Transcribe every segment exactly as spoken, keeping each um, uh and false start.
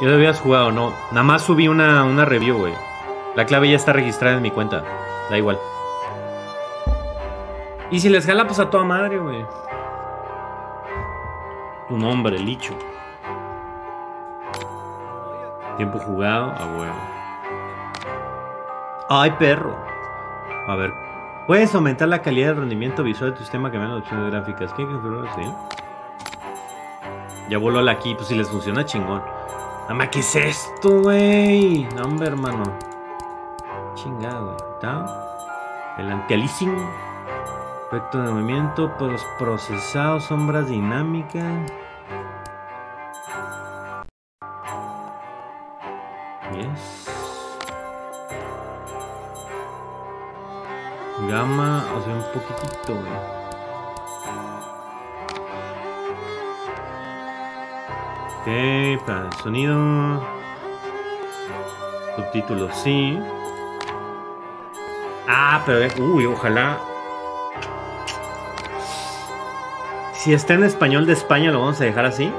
Ya lo habías jugado, no. Nada más subí una, una review, güey. La clave ya está registrada en mi cuenta. Da igual. Y si les jala, pues a toda madre, güey. Tu nombre, Licho. Tiempo jugado, a huevo. Ay, perro. A ver. Puedes aumentar la calidad del rendimiento visual de tu sistema cambiando opciones gráficas. ¿Qué configurar? Sí. Ya voló la aquí, pues si les funciona, chingón. Mamá, ¿qué es esto, güey? No, hombre, hermano. Chingado, ¿está? El antialicing. Efecto de movimiento, post procesado, sombras dinámicas. Yes. Gama, o sea, un poquitito, güey. Ok, para el sonido. Subtítulos, sí. Ah, pero... Uy, ojalá. Si está en español de España, lo vamos a dejar así.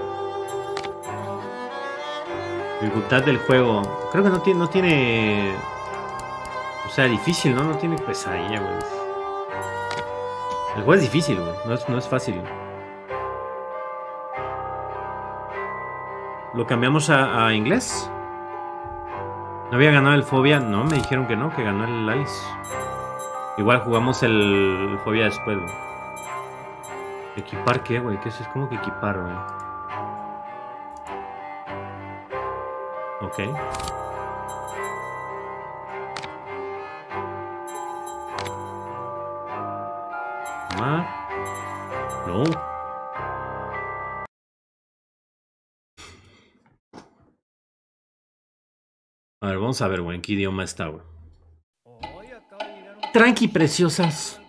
Dificultad del juego. Creo que no tiene... No tiene... O sea, difícil, ¿no? No tiene pesadilla, güey. El juego es difícil, güey. No es, no es fácil. ¿Lo cambiamos a, a inglés? ¿No había ganado el Fobia? No, me dijeron que no, que ganó el Alice. Igual jugamos el, el Fobia después, güey. ¿Equipar qué, güey? ¿Qué es? Es como que equipar, güey. Ok. ¿Más? No. A ver, vamos a ver, güey, en qué idioma está, güey. Tranqui, preciosas.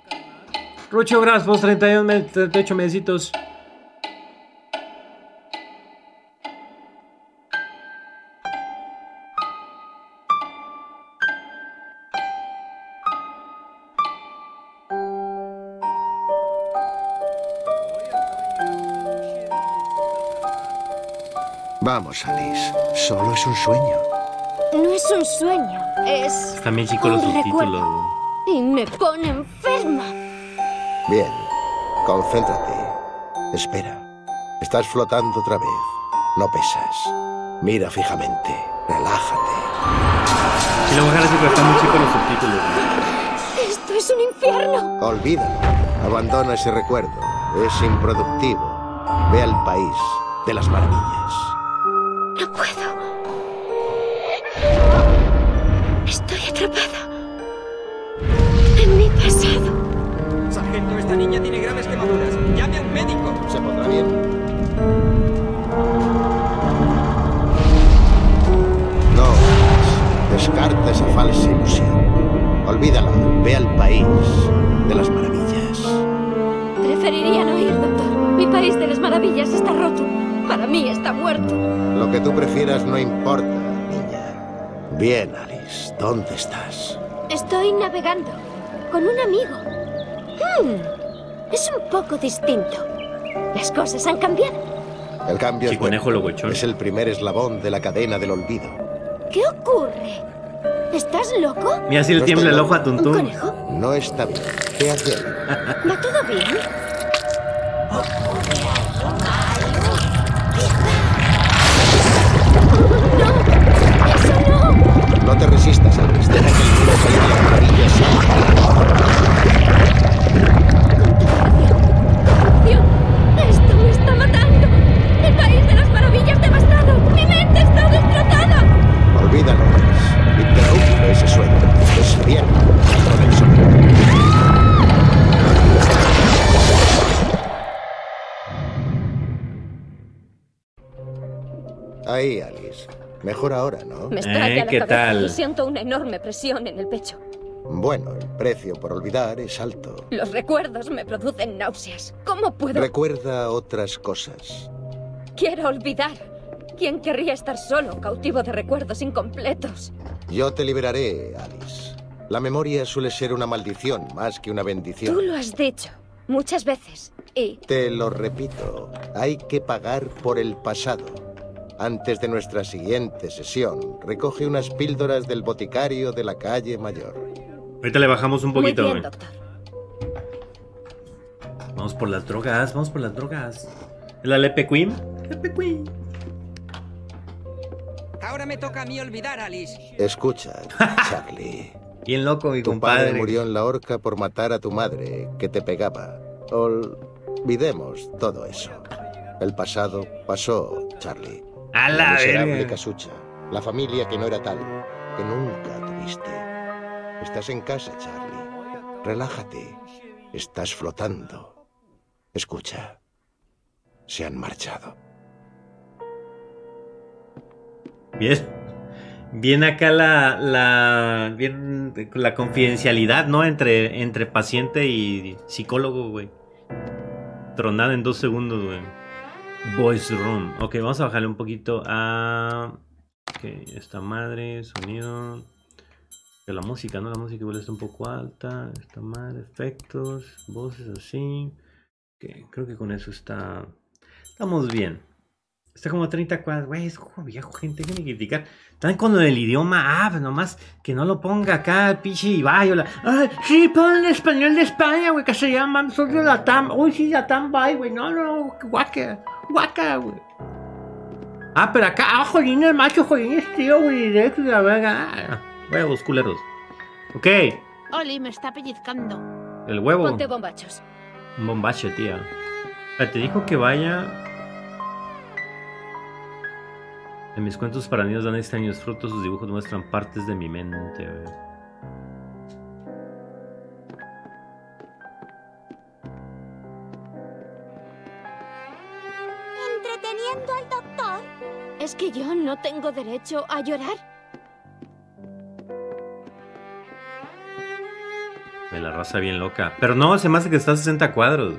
Rucho, gracias por treinta y uno, treinta y ocho mesecitos. Vamos, Alice. Solo es un sueño. No es un sueño, es... Está bien chico los subtítulos. Y me pone enferma. Bien, concéntrate. Espera. Estás flotando otra vez. No pesas. Mira fijamente. Relájate. Y luego ahora sí que están muy chicos los subtítulos. Esto es un infierno. Olvídalo. Abandona ese recuerdo. Es improductivo. Ve al país de las maravillas. No puedo. Estoy atrapada en mi pasado. Sargento, esta niña tiene graves quemaduras. Llame al médico. Se pondrá bien. No, descarta esa falsa ilusión. Olvídala. Ve al país de las maravillas. Preferiría no ir, doctor. Mi país de las maravillas está roto. Para mí está muerto. Lo que tú prefieras no importa. Bien, Alice. ¿Dónde estás? Estoy navegando con un amigo. Hmm, es un poco distinto. Las cosas han cambiado. El cambio sí, es, conejo, loco, es el primer eslabón de la cadena del olvido. ¿Qué ocurre? ¿Estás loco? Mira si le tiembla el ojo a Tuntún. ¿Conejo? No está bien. ¿Qué hace? ¿Va todo bien? No te resistas, Alice. Deja que el mundo salga de las maravillas. Contaminación. Esto me está matando. El país de las maravillas devastado. Mi mente está destrozada. Olvídalo, Alice. Interrumpe ese sueño. Es bien. Con el sonido. Ahí, Alice. Mejor ahora, ¿no? Me estalla la cabeza y siento una enorme presión en el pecho. Bueno, el precio por olvidar es alto. Los recuerdos me producen náuseas. ¿Cómo puedo...? Recuerda otras cosas. Quiero olvidar. ¿Quién querría estar solo, cautivo de recuerdos incompletos? Yo te liberaré, Alice. La memoria suele ser una maldición más que una bendición. Tú lo has dicho muchas veces y... Te lo repito, hay que pagar por el pasado. antes de nuestra siguiente sesión, recoge unas píldoras del boticario de la calle Mayor. Ahorita le bajamos un poquito. Muy bien, doctor. Vamos por las drogas, vamos por las drogas. ¿La Lepe Queen? Lepe Queen. Ahora me toca a mí olvidar, Alice. Escucha, Charlie. Bien loco, mi compadre. Tu padre murió en la horca por matar a tu madre, que te pegaba. Olvidemos todo eso. El pasado pasó, Charlie. A la miserable casucha, la familia que no era tal, que nunca tuviste. Estás en casa, Charlie. Relájate. Estás flotando. Escucha. Se han marchado. Bien. Bien acá la, la, bien, la confidencialidad, ¿no? Entre, entre paciente y psicólogo, güey. Tronada en dos segundos, güey. Voice room. Ok, vamos a bajarle un poquito a... Ok, esta madre, sonido... La música, ¿no? La música igual está un poco alta. Esta madre, efectos, voces así. Okay, creo que con eso está... Estamos bien. Está como treinta cuadras, güey, es como viejo, gente, que me criticar. Están con el idioma, ah, pues nomás que no lo ponga acá, pinche Ibayola. Ah, sí, ponle español de España, güey, que se llama, soy de la T A M. Uy, sí, la T A M, bye, güey, no, no, guaca, guaca, güey. Ah, pero acá, ah, jolín, el macho, jolín, es tío, güey, directo, la verga. Ah, huevos, culeros. Ok. Oli, me está pellizcando. El huevo. Ponte bombachos. Un bombacho, tía. Te dijo que vaya... En mis cuentos para niños dan extraños frutos, sus dibujos muestran partes de mi mente. ¿Entreteniendo al doctor? ¿Es que yo no tengo derecho a llorar? Me la raza bien loca. Pero no, se me hace que está a sesenta cuadros.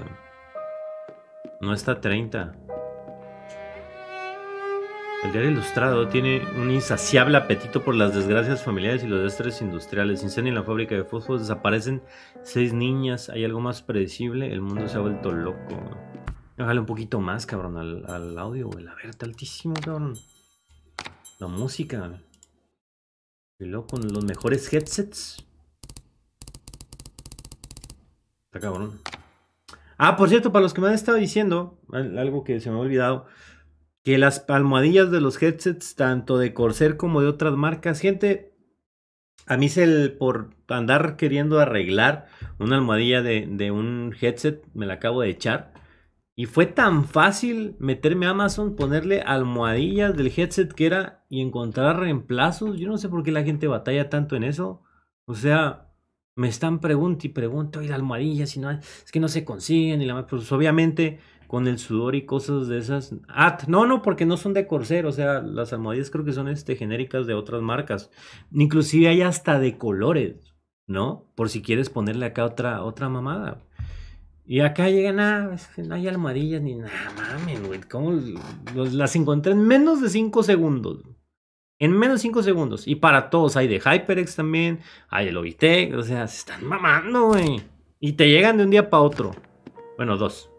No está a treinta. El diario ilustrado tiene un insaciable apetito por las desgracias familiares y los desastres industriales. Incendio en la fábrica de fósforos, desaparecen seis niñas. ¿Hay algo más predecible? El mundo se ha vuelto loco. Bájale un poquito más, cabrón, al, al audio, güey. La verdad, altísimo, cabrón. La música. Y luego con los mejores headsets. Está cabrón. Ah, por cierto, para los que me han estado diciendo, algo que se me ha olvidado... Que las almohadillas de los headsets, tanto de Corsair como de otras marcas, gente, a mí se el, por andar queriendo arreglar una almohadilla de, de un headset, me la acabo de echar. Y fue tan fácil meterme a Amazon, ponerle almohadillas del headset que era y encontrar reemplazos. Yo no sé por qué la gente batalla tanto en eso. O sea, me están preguntando y pregunto, y la almohadilla, si no, es que no se consiguen. Y la, pues obviamente... Con el sudor y cosas de esas. Ah, no, no, porque no son de Corsair. O sea, las almohadillas creo que son este, genéricas de otras marcas. Inclusive hay hasta de colores, ¿no? Por si quieres ponerle acá otra, otra mamada. Y acá llegan, ah, no hay almohadillas ni nada. Mames, güey, ¿cómo los, las encontré en menos de cinco segundos? En menos de cinco segundos. Y para todos, hay de HyperX también. Hay de Logitech. O sea, se están mamando, güey. Y te llegan de un día para otro. Bueno, dos.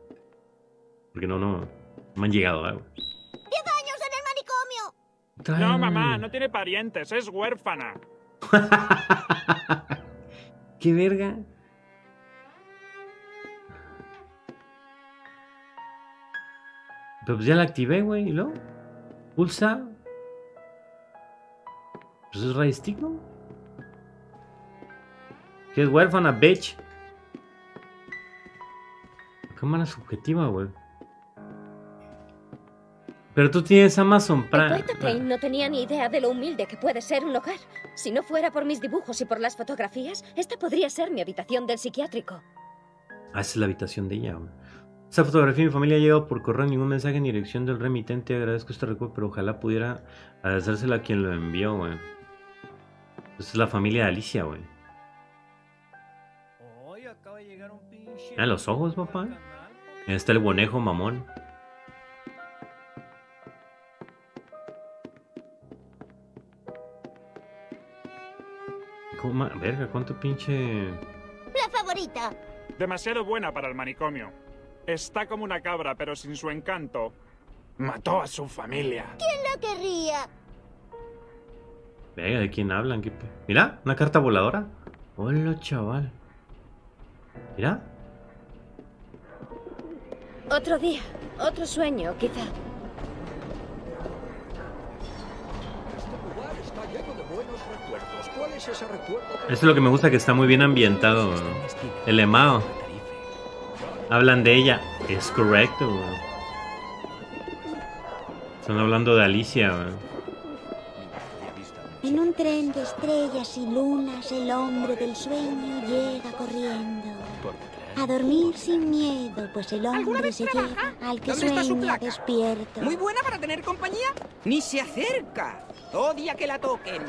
Porque no, no, me han llegado algo. ¿Eh? ¡diez años en el manicomio! No, mamá, no tiene parientes, es huérfana. ¡Qué verga! Pero pues ya la activé, güey, y luego pulsa. Pues es radiostick, ¿no? ¿Qué es huérfana, bitch? Cámara subjetiva, güey. Pero tú tienes Amazon Prime. No tenía ni idea de lo humilde que puede ser un hogar. Si no fuera por mis dibujos y por las fotografías, esta podría ser mi habitación del psiquiátrico. Ah, esa es la habitación de ella. Esa fotografía de mi familia ha llegado por correo, ningún mensaje ni dirección del remitente. Agradezco este recuerdo, pero ojalá pudiera agradecérsela a quien lo envió, güey. Esta es la familia de Alicia, güey. Ah, los ojos, papá. Ahí está el bonejo, mamón. ¿Cómo? Verga, cuánto pinche... La favorita. Demasiado buena para el manicomio. Está como una cabra, pero sin su encanto. Mató a su familia. ¿Quién la querría? Venga, ¿de quién hablan? ¿Qué pe... Mira, una carta voladora. Hola, chaval. Mira. Otro día, otro sueño, quizá. Este lugar está lleno de buenos recuerdos. ¿Cuál es ese recuerdo? Eso es lo que me gusta, que está muy bien ambientado, ¿no? El Emao. Hablan de ella. Es correcto, bro. Están hablando de Alicia, ¿verdad? En un tren de estrellas y lunas, el hombre del sueño llega corriendo. A dormir sin miedo, pues el hombre se llega al que sueña despierto. ¿Muy buena para tener compañía? ¡Ni se acerca! Odia que la toquen.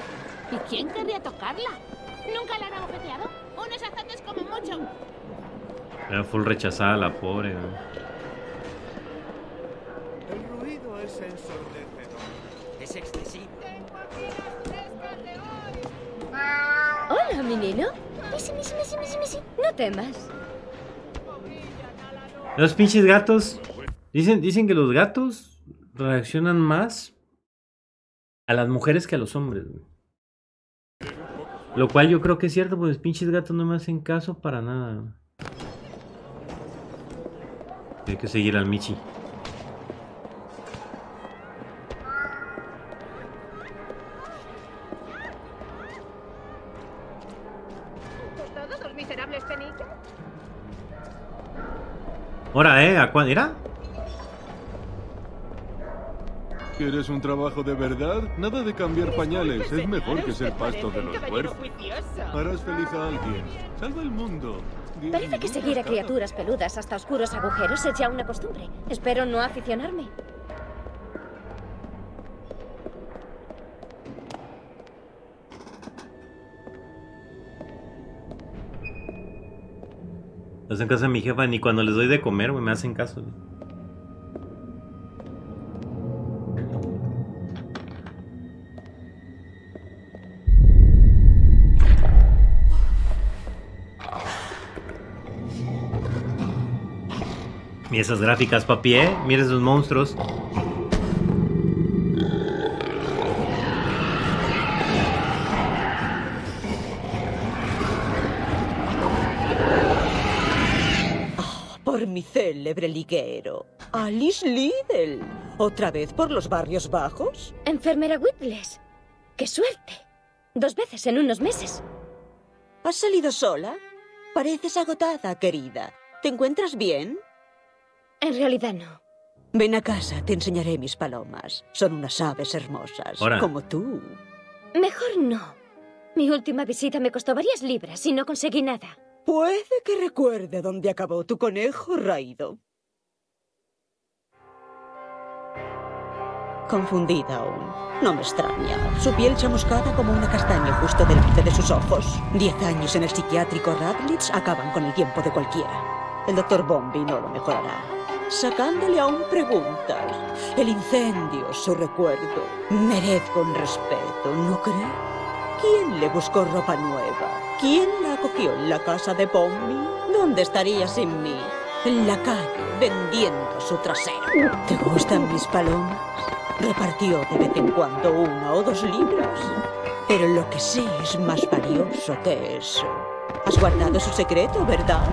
¿Y quién querría tocarla? ¿Nunca la han abofeteado? Unos azotes como mucho. Era full rechazada la pobre, ¿verdad? Es ensordecedor. Es excesivo. Hola, menino. Misi, misi, misi, misi, misi. No temas. Los pinches gatos. Dicen, dicen que los gatos reaccionan más a las mujeres que a los hombres, güey. Lo cual yo creo que es cierto, pues los pinches gatos no me hacen caso para nada. Hay que seguir al Michi. Ahora, ¿eh? ¿A cuándo irá? ¿Quieres un trabajo de verdad? Nada de cambiar pañales. Es mejor que ser pasto de los cuerpos. Harás feliz a alguien. Salva el mundo. Parece que seguir a criaturas peludas hasta oscuros agujeros es ya una costumbre. Espero no aficionarme. No hacen caso a mi jefa, ni cuando les doy de comer, güey, me hacen caso. Wey. Mira esas gráficas, papi, ¿eh? Mira esos monstruos. Mi célebre liguero, Alice Liddell. ¿Otra vez por los barrios bajos? Enfermera Whitles. ¡Qué suerte! Dos veces en unos meses. ¿Has salido sola? Pareces agotada, querida. ¿Te encuentras bien? En realidad no. Ven a casa, te enseñaré mis palomas. Son unas aves hermosas, Hola. como tú. Mejor no. Mi última visita me costó varias libras y no conseguí nada. Puede que recuerde dónde acabó tu conejo raído. Confundida aún. No me extraña. Su piel chamuscada como una castaña justo delante de sus ojos. Diez años en el psiquiátrico Radlitz acaban con el tiempo de cualquiera. El doctor Bombi no lo mejorará. Sacándole aún preguntas. El incendio, su recuerdo. Merezco un respeto, ¿no cree? ¿Quién le buscó ropa nueva? ¿Quién la acogió en la casa de Pommy? ¿Dónde estaría sin mí? En la calle, vendiendo su trasero. ¿Te gustan mis palomas? Repartió de vez en cuando una o dos libras. Pero lo que sé es más valioso que eso. Has guardado su secreto, ¿verdad?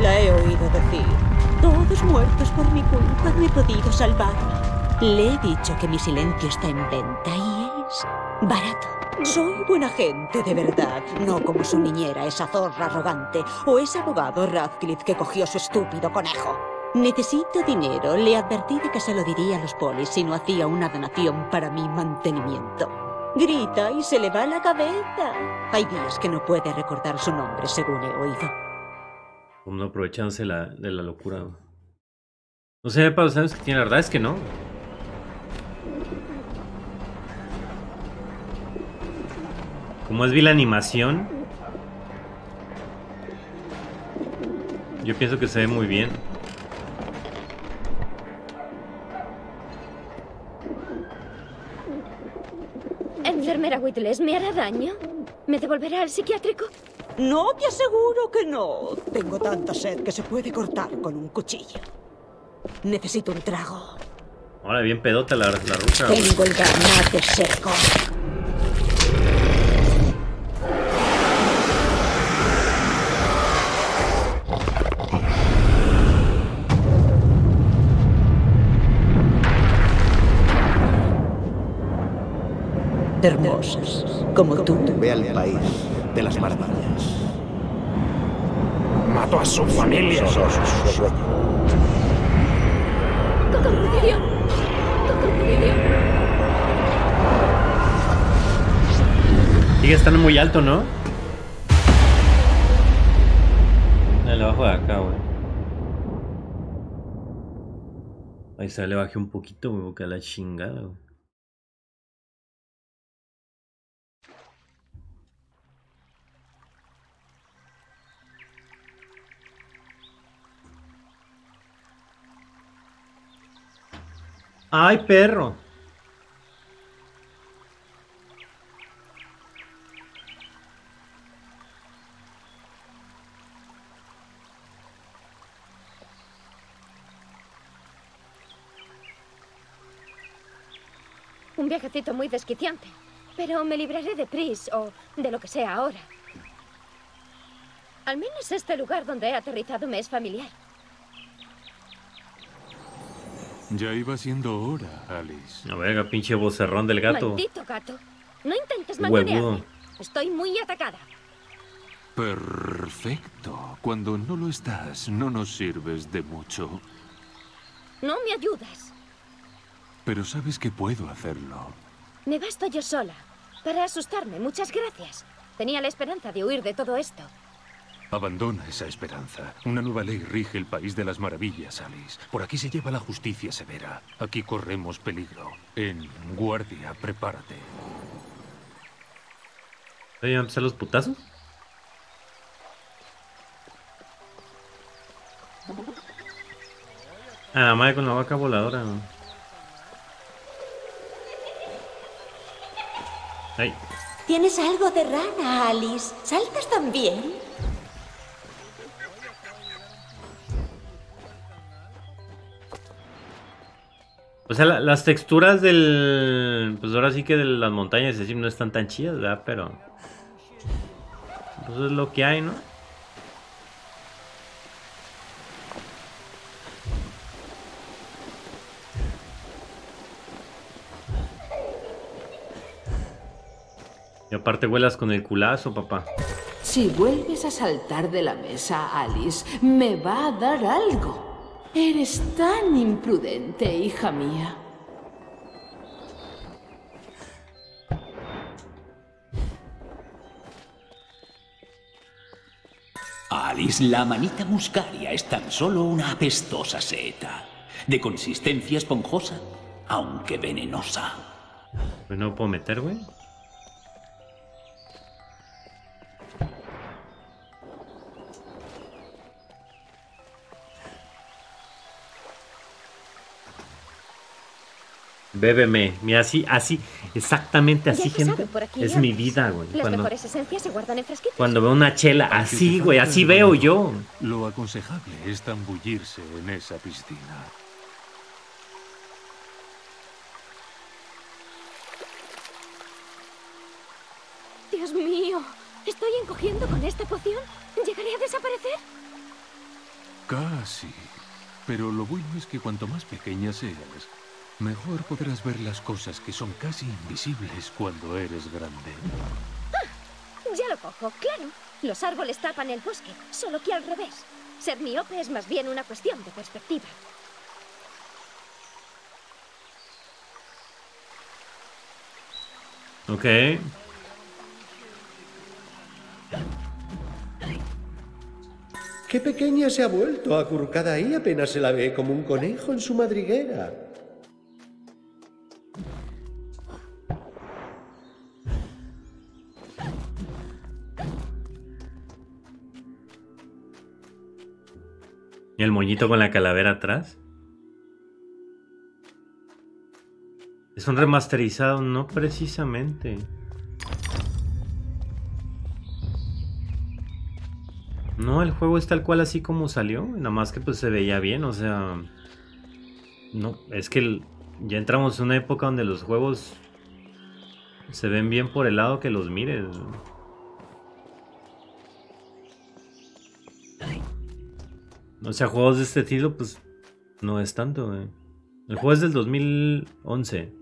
La he oído decir. Todos muertos por mi culpa, no he podido salvar. Le he dicho que mi silencio está en venta y es barato. Soy buena gente, de verdad. No como su niñera, esa zorra arrogante, o ese abogado Radcliffe que cogió su estúpido conejo. Necesito dinero. Le advertí de que se lo diría a los polis si no hacía una donación para mi mantenimiento. Grita y se le va la cabeza. Hay días que no puede recordar su nombre, según he oído. Como no aprovechándose la, de la locura. No sé, Pablo, ¿sabes que tiene? La verdad es que no. Como es vi la animación, yo pienso que se ve muy bien. Enfermera Whitles, ¿me hará daño? ¿Me devolverá al psiquiátrico? No, te aseguro que no. Tengo tanta sed que se puede cortar con un cuchillo. Necesito un trago. Ahora bien pedota la, la rusa. Tengo el granate seco. Hermosas, como tú. Ve al país de las maravillas. Mató a su familia. Sigue estando muy alto, ¿no? Dale, abajo de acá, güey. Ahí está, le bajé un poquito, me boca la chingada, güey. ¡Ay, perro! Un viajecito muy desquiciante, pero me libraré de Pris o de lo que sea ahora. Al menos este lugar donde he aterrizado me es familiar. Ya iba siendo hora, Alice. A ver, pinche vocerrón del gato. Maldito gato. No intentes mantenerme. Estoy muy atacada. Perfecto. Cuando no lo estás, no nos sirves de mucho. No me ayudas. Pero sabes que puedo hacerlo. Me basto yo sola. Para asustarme, muchas gracias. Tenía la esperanza de huir de todo esto. Abandona esa esperanza. Una nueva ley rige el país de las maravillas, Alice. Por aquí se lleva la justicia severa. Aquí corremos peligro. En guardia, prepárate. ¿Voy a empezar los putazos? A la madre con la vaca voladora. Ay. Tienes algo de rana, Alice. ¿Saltas también? O sea, la, las texturas del... Pues ahora sí que de las montañas, es decir, no están tan chidas, ¿verdad? Pero... Pues es lo que hay, ¿no? Y aparte vuelas con el culazo, papá. Si vuelves a saltar de la mesa, Alice, me va a dar algo. Eres tan imprudente, hija mía. Alice, la manita muscaria es tan solo una apestosa seta, de consistencia esponjosa, aunque venenosa. Pues no puedo meter, güey. Bébeme, mira, así, así, exactamente así, gente, es mi vida, güey. Las mejores esencias se guardan en frasquitos. Cuando veo una chela, así, güey, así veo yo. Lo aconsejable es zambullirse en esa piscina. Dios mío, ¿estoy encogiendo con esta poción? ¿Llegaré a desaparecer? Casi, pero lo bueno es que cuanto más pequeña seas, mejor podrás ver las cosas que son casi invisibles cuando eres grande. Ah, ya lo cojo, claro. Los árboles tapan el bosque, solo que al revés. Ser miope es más bien una cuestión de perspectiva. Ok. Qué pequeña se ha vuelto, acurrucada ahí apenas se la ve, como un conejo en su madriguera. ¿Y el moñito con la calavera atrás? Es un remasterizado, no precisamente. No, el juego es tal cual así como salió. Nada más que pues se veía bien, o sea... No, es que el, Ya entramos en una época donde los juegos se ven bien por el lado que los mires. O sea, juegos de este estilo, pues no es tanto, eh. El juego es del dos mil once.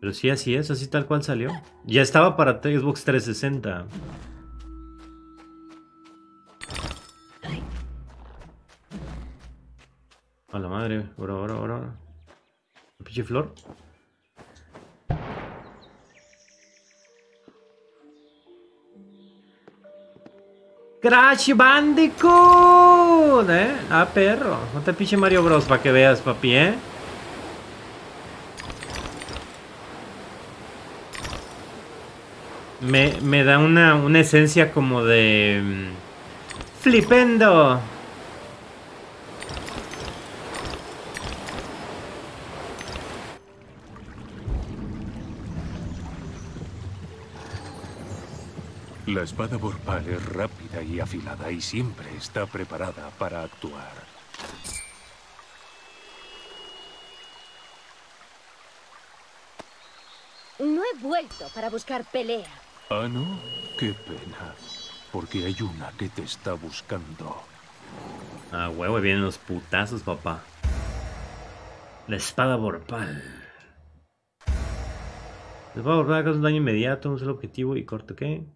Pero sí, así es, así tal cual salió. Ya estaba para Xbox trescientos sesenta. A la madre, ahora, ahora, ahora. Pinche flor. Crash Bandicoot, eh. Ah, perro. No te pinche Mario Bros. Para que veas, papi, eh. Me, me da una, una esencia como de mmm, flipendo. La espada Vorpal es rápida y afilada y siempre está preparada para actuar. No he vuelto para buscar pelea. Ah, ¿no? Qué pena. Porque hay una que te está buscando. Ah, huevo, vienen los putazos, papá. La espada Vorpal. La espada Vorpal causa un daño inmediato, un solo objetivo y corto, ¿qué?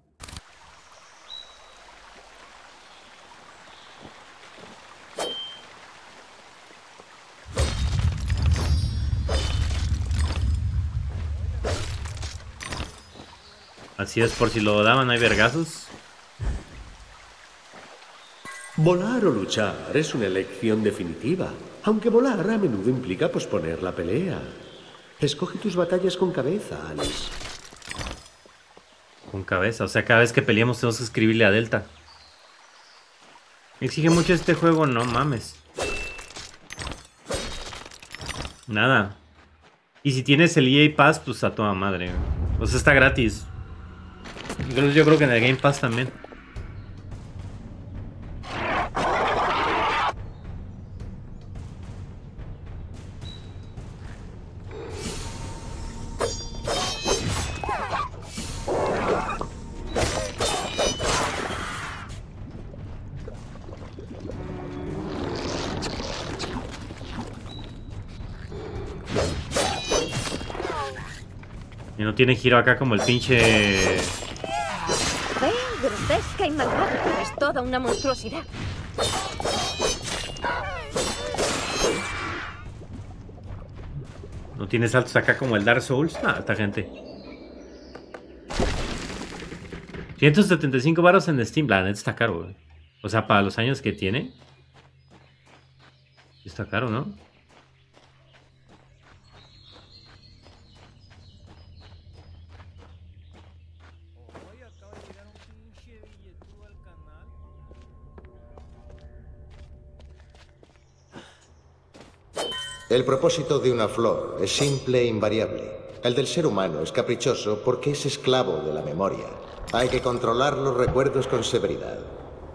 Así es, por si lo daban, hay vergazos. Volar o luchar es una elección definitiva, aunque volar a menudo implica posponer la pelea. Escoge tus batallas con cabeza, Alice. Con cabeza, o sea, cada vez que peleamos tenemos que escribirle a Delta. Exige mucho este juego, no mames. Nada. Y si tienes el E A Pass, pues a toda madre. O sea, está gratis. Yo creo que en el Game Pass también. Y no tiene giro acá como el pinche... Grotesca y malvada, es toda una monstruosidad. ¿No tiene saltos acá como el Dark Souls? Ah, esta gente. ciento setenta y cinco baros en Steam. La neta está caro, güey. O sea, para los años que tiene. Está caro, ¿no? El propósito de una flor es simple e invariable. El del ser humano es caprichoso porque es esclavo de la memoria. Hay que controlar los recuerdos con severidad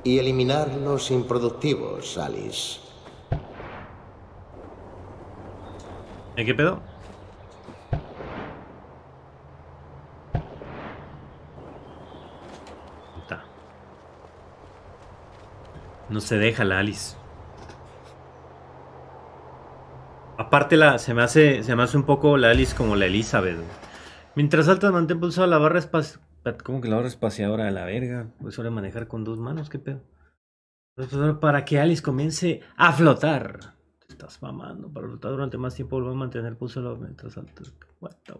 y eliminar los improductivos, Alice. ¿En qué pedo? Puta. No se deja la Alice. Aparte la, se, me hace, se me hace un poco la Alice como la Elizabeth. Mientras saltas, mantén pulsada la barra espaciadora. ¿Cómo que la barra espaciadora de la verga? Pues hora de manejar con dos manos, qué pedo. Para que Alice comience a flotar. Te estás mamando. Para flotar durante más tiempo, vuelve a mantener pulsado mientras saltas. What the...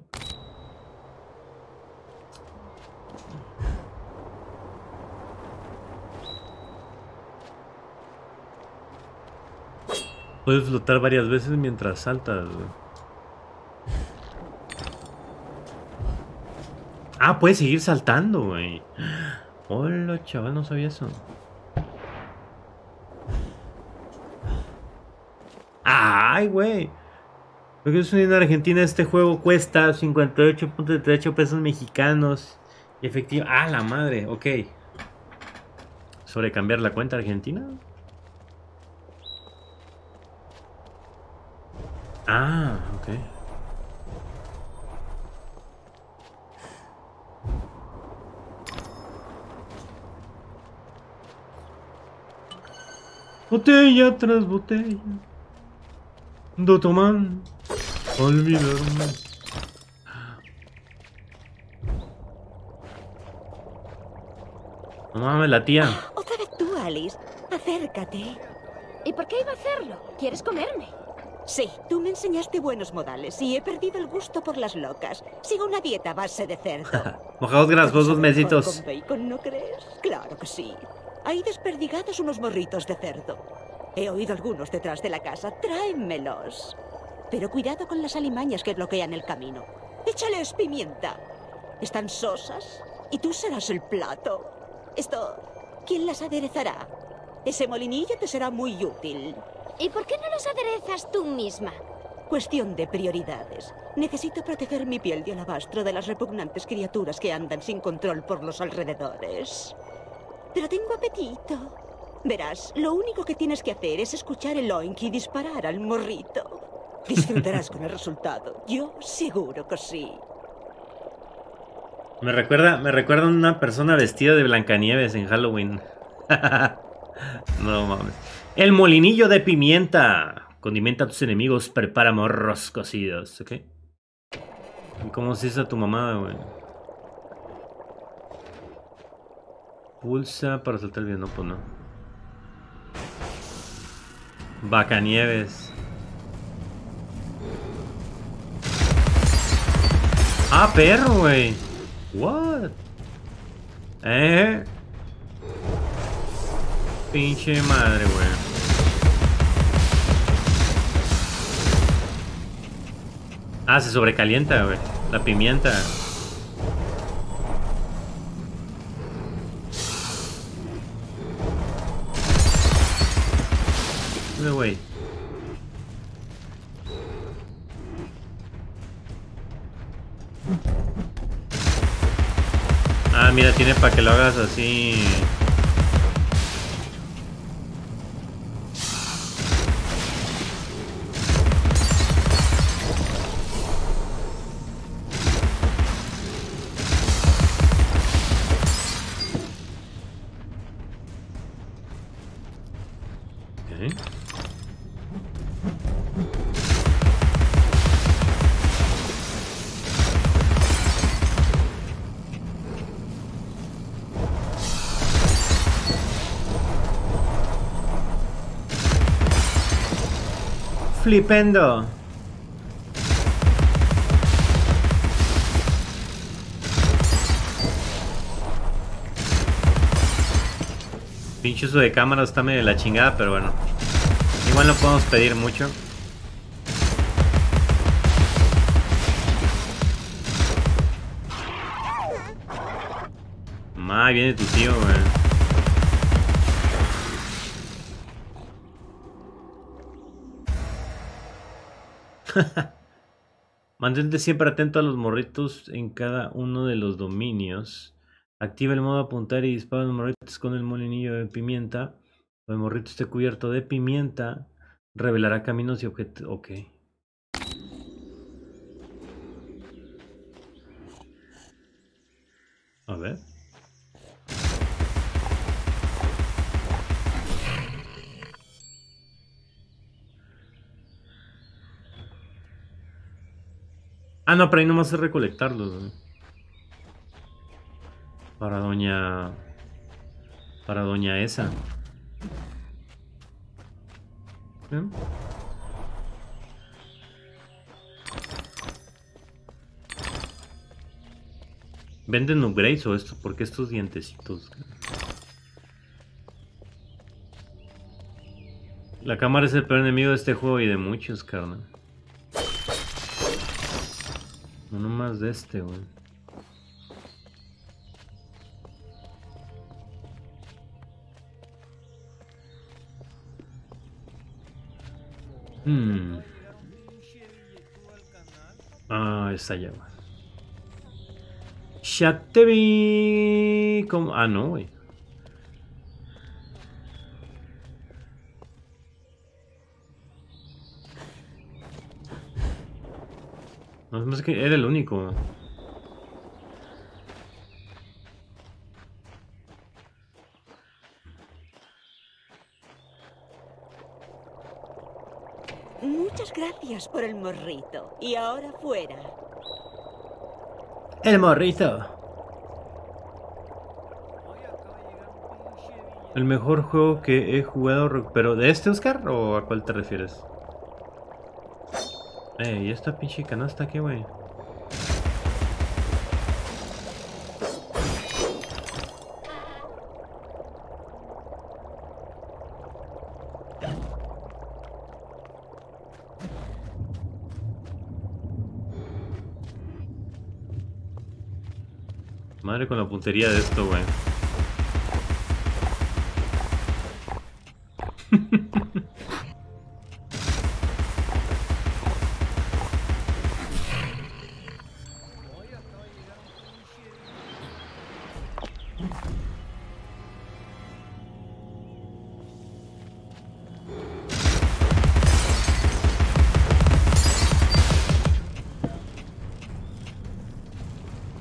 Puedes flotar varias veces mientras saltas, güey. Ah, puedes seguir saltando, güey. Hola, chaval, no sabía eso. Ay, güey. Lo que es en Argentina, este juego cuesta cincuenta y ocho punto treinta y ocho pesos mexicanos. Y efectivo. Ah, la madre, ok. ¿Sobre cambiar la cuenta argentina? Ah, ok. Botella tras botella. Do toman. Olvidarme. No mames, la tía. Otra vez tú, Alice. Acércate. ¿Y por qué iba a hacerlo? ¿Quieres comerme? Sí, tú me enseñaste buenos modales y he perdido el gusto por las locas. Sigo una dieta a base de cerdo. Mojados grasosos, mesitos. ¿Con bacon, no crees? Claro que sí. Hay desperdigados unos morritos de cerdo. He oído algunos detrás de la casa. Tráemelos. Pero cuidado con las alimañas que bloquean el camino. Échales pimienta. Están sosas y tú serás el plato. Esto, ¿quién las aderezará? Ese molinillo te será muy útil. ¿Y por qué no los aderezas tú misma? Cuestión de prioridades. Necesito proteger mi piel de alabastro de las repugnantes criaturas que andan sin control por los alrededores. Pero tengo apetito. Verás, lo único que tienes que hacer es escuchar el oink y disparar al morrito. Disfrutarás con el resultado. Yo seguro que sí. Me recuerda, me recuerda a una persona vestida de Blancanieves en Halloween. No mames. El molinillo de pimienta. Condimenta a tus enemigos, prepara morros cocidos. ¿Ok? ¿Cómo se hizo tu mamada, güey? Pulsa para saltar el bien, no, pues no. Bacanieves. Ah, perro, güey. What? Eh. Pinche madre, güey. Ah, se sobrecalienta, güey. La pimienta. Güey. Ah, mira, tiene para que lo hagas así. Flipendo. Pinche uso de cámara está medio de la chingada, pero bueno. Igual no podemos pedir mucho. Más viene tu tío, güey. Mantente siempre atento a los morritos en cada uno de los dominios. Activa el modo apuntar y dispara a los morritos con el molinillo de pimienta. Cuando el morrito esté cubierto de pimienta, revelará caminos y objetos. Ok. A ver. Ah, no, pero ahí nomás es recolectarlos, ¿eh? Para doña... Para doña esa. ¿Eh? ¿Venden upgrades o esto? ¿Por qué estos dientecitos? La cámara es el peor enemigo de este juego y de muchos, carnal. No más de este, güey. Hmm. Ah, esa llama. Ya te vi. ¿Cómo? Ah, no, güey. No, no sé que era el único. Muchas gracias por el morrito. Y ahora fuera. El morrito. El mejor juego que he jugado. ¿Pero de este, Oscar? ¿O a cuál te refieres? Eh, ¿y esta pinche canasta qué, güey? Madre con la puntería de esto, güey.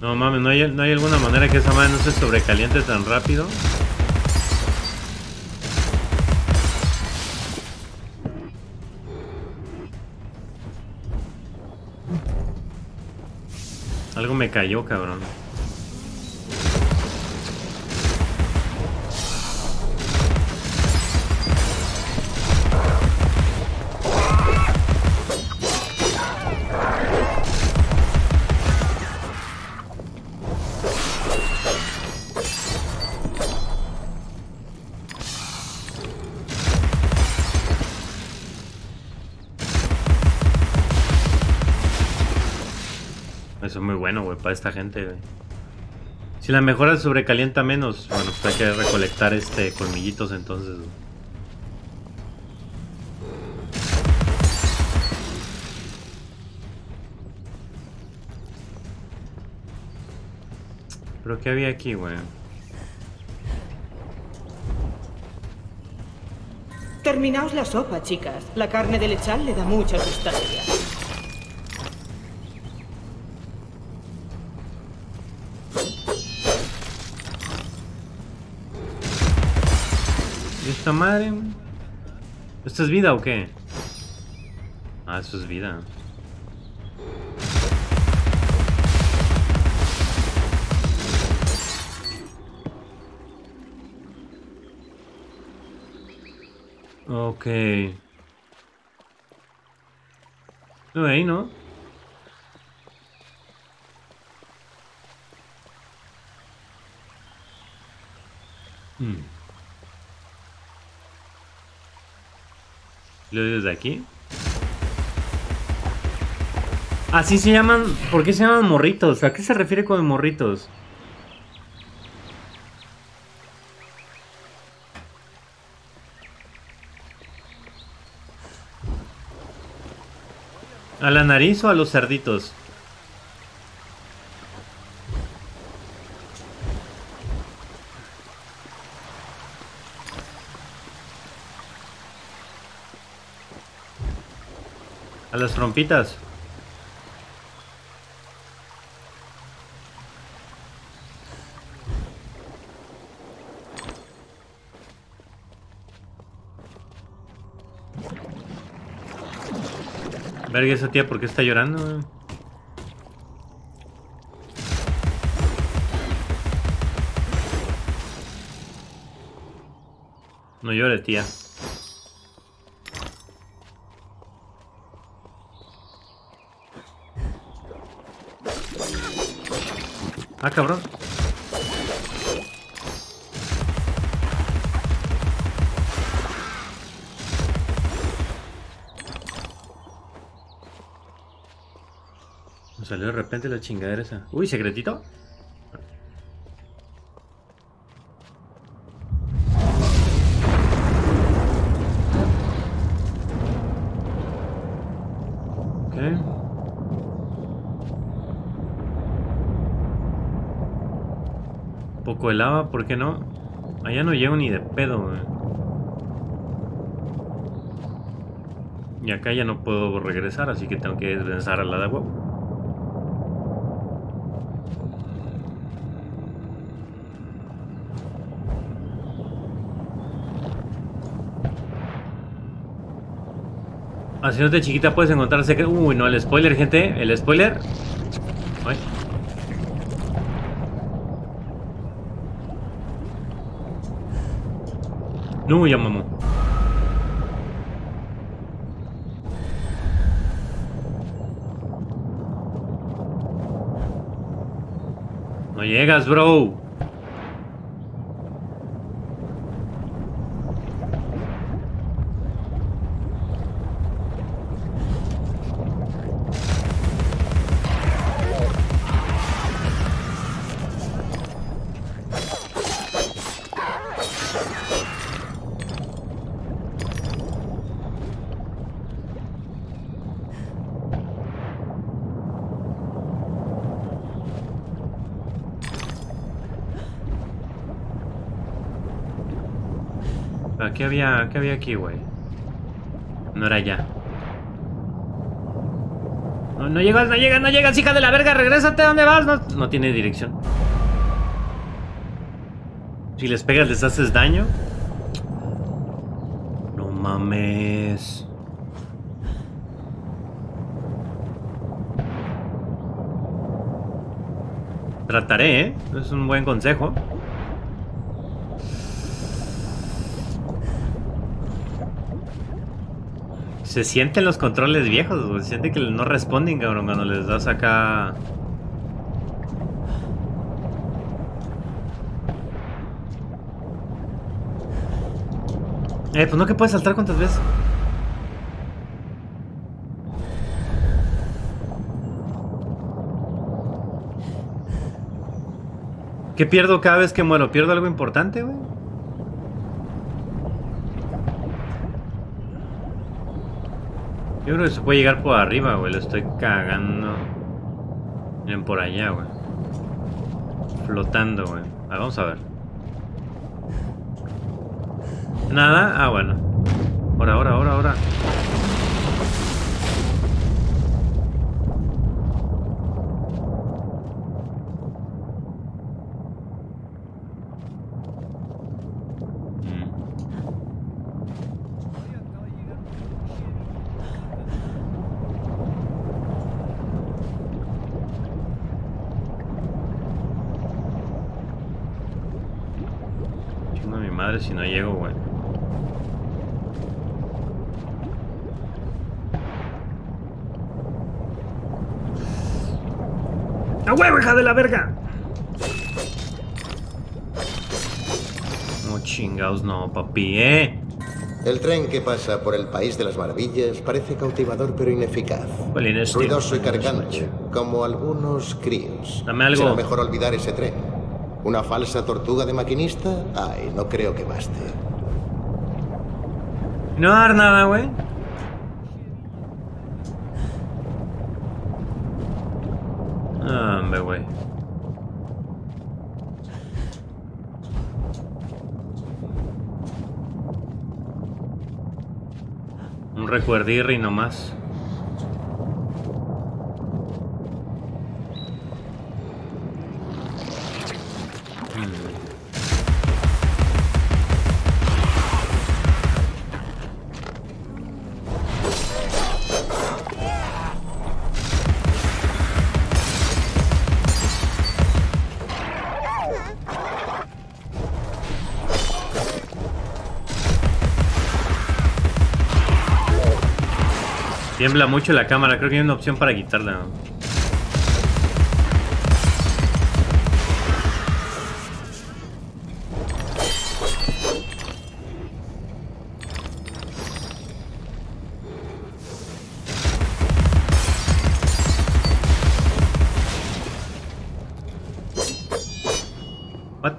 No mames, ¿no hay, ¿no hay alguna manera que esa madre no se sobrecaliente tan rápido? Algo me cayó, cabrón. Eso es muy bueno, güey, para esta gente, güey. Si la mejora sobrecalienta menos, bueno, pues hay que recolectar este colmillitos entonces, güey. ¿Pero qué había aquí, güey? Terminaos la sopa, chicas. La carne de lechal le da mucha sustancia. Esta madre. ¿Esto es vida o qué? Ah, eso es vida. Ok. No, ahí no. Hmm. ¿Lo doy desde aquí? Así se llaman. ¿Por qué se llaman morritos? ¿A qué se refiere con morritos? ¿A la nariz o a los cerditos? A las trompitas. Verga, esa tía, ¿por qué está llorando? No llore, tía. Ah, cabrón. Me salió de repente la chingadera esa. Uy, secretito. Ok. Poco de lava, ¿por qué no? Allá no llego ni de pedo, güey. Y acá ya no puedo regresar, así que tengo que desvenzar al lado de huevo. Haciéndote chiquita puedes encontrar secretos. Uy, no, el spoiler, gente. El spoiler. Ay. No, ya mamó. No llegas, bro. ¿Qué había, qué había aquí, güey? No era ya. No, no llegas, no llegas, no llegas, hija de la verga. Regrésate, ¿dónde vas? No, no tiene dirección. Si les pegas, les haces daño. No mames. Trataré, ¿eh? Es un buen consejo. Se sienten los controles viejos, güey. Se siente que no responden, cabrón, cuando les das acá. Eh, pues no que puedes saltar cuántas veces. ¿Qué pierdo cada vez que muero? ¿Pierdo algo importante, güey? Yo creo que se puede llegar por arriba, güey. Lo estoy cagando. Miren por allá, güey. Flotando, güey. A ver, vamos a ver. Nada. Ah, bueno. Ahora, ahora, ahora, ahora. Madre, si no llego, güey. ¡A huevo, hija de la verga! No chingados, no, papi, ¿eh? El tren que pasa por el País de las Maravillas parece cautivador pero ineficaz. Ruidoso y cargante, como algunos críos. Dame algo. Será mejor olvidar ese tren. ¿Una falsa tortuga de maquinista? Ay, no creo que baste. No va a dar nada, güey. Ah, hombre, güey. Un recuerdirri nomás. Tiembla mucho la cámara, creo que hay una opción para quitarla. What?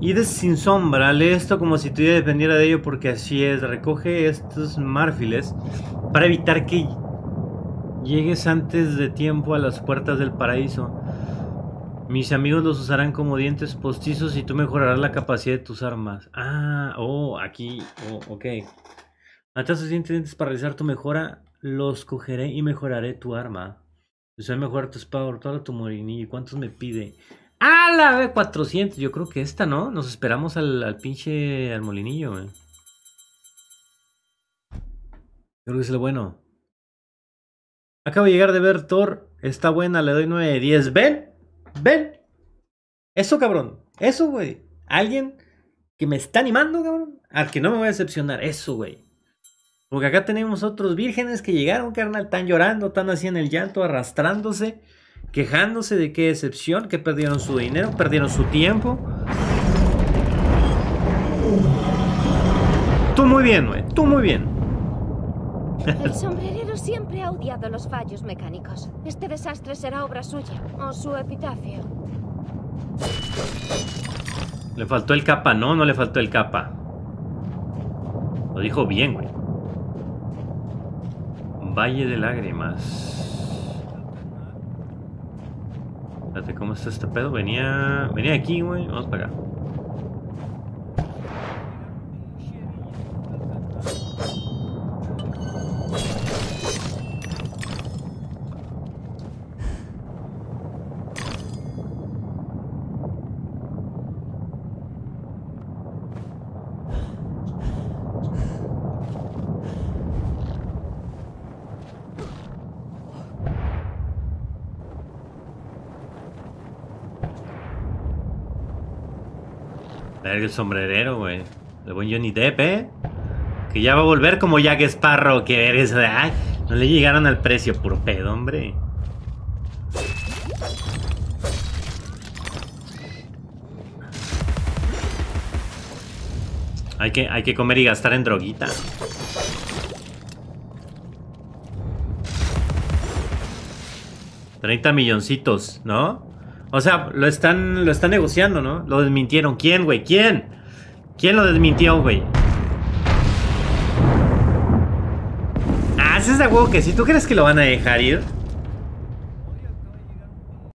Ides sin sombra, lee esto como si tu vida dependiera de ello, porque así es. Recoge estos marfiles para evitar que llegues antes de tiempo a las puertas del paraíso. Mis amigos los usarán como dientes postizos y tú mejorarás la capacidad de tus armas. Ah, oh, aquí, oh, ok. Mata sus dientes para realizar tu mejora. Los cogeré y mejoraré tu arma. Usaré mejorar tu espada, toda tu morinilla. ¿Cuántos me pide? ¡Ah, la de cuatrocientos! Yo creo que esta, ¿no? Nos esperamos al, al pinche... al molinillo, güey. Creo que es lo bueno. Acabo de llegar de ver Thor. Está buena, le doy nueve de diez. ¿Ven? ¿Ven? Eso, cabrón. Eso, güey. Alguien que me está animando, cabrón. Al que no me voy a decepcionar. Eso, güey. Porque acá tenemos otros vírgenes que llegaron, carnal. Están llorando, están así en el llanto, arrastrándose, quejándose de qué decepción, que perdieron su dinero, perdieron su tiempo. Tú muy bien, güey. Tú muy bien. El sombrerero siempre ha odiado los fallos mecánicos. Este desastre será obra suya o su epitafio. Le faltó el capa, no, no le faltó el capa. Lo dijo bien, güey. Valle de lágrimas. Espérate, ¿cómo está este pedo? Venía, venía aquí, güey. Vamos para acá. El sombrerero, güey. El buen Johnny Depp, ¿eh? Que ya va a volver como Jack Sparrow. Que eres, ay, no le llegaron al precio, puro pedo, hombre. Hay que, hay que comer y gastar en droguita. treinta milloncitos, ¿no? O sea, lo están, lo están negociando, ¿no? Lo desmintieron. ¿Quién, güey? ¿Quién? ¿Quién lo desmintió, güey? Ah, ese es de huevo que sí. ¿Tú crees que lo van a dejar ir?